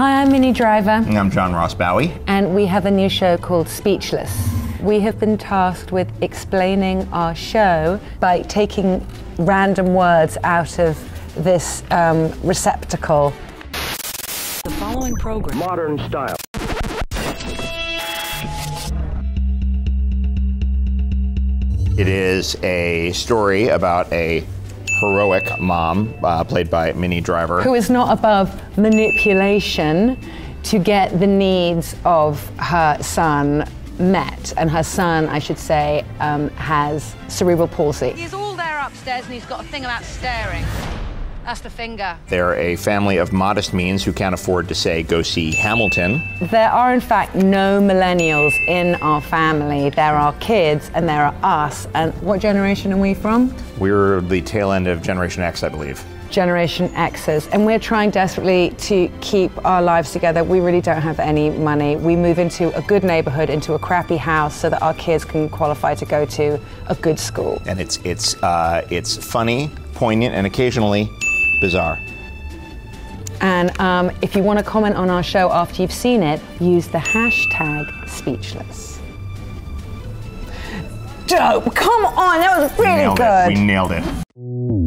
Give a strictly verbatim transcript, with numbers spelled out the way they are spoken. Hi, I'm Minnie Driver. And I'm John Ross Bowie. And we have a new show called Speechless. We have been tasked with explaining our show by taking random words out of this um, receptacle. The following program. Modern style. It is a story about a heroic mom, uh, played by Minnie Driver, who is not above manipulation to get the needs of her son met. And her son, I should say, um, has cerebral palsy. He's all there upstairs and he's got a thing about staring. That's the finger. They're a family of modest means who can't afford to, say, go see Hamilton. There are, in fact, no millennials in our family. There are kids and there are us. And what generation are we from? We're the tail end of Generation X, I believe. Generation X's. And we're trying desperately to keep our lives together. We really don't have any money. We move into a good neighborhood, into a crappy house, so that our kids can qualify to go to a good school. And it's, it's, uh, it's funny, poignant, and occasionally bizarre. And um, if you want to comment on our show after you've seen it, use the hashtag Speechless. Dope! Come on, that was really good. We nailed it. We nailed it.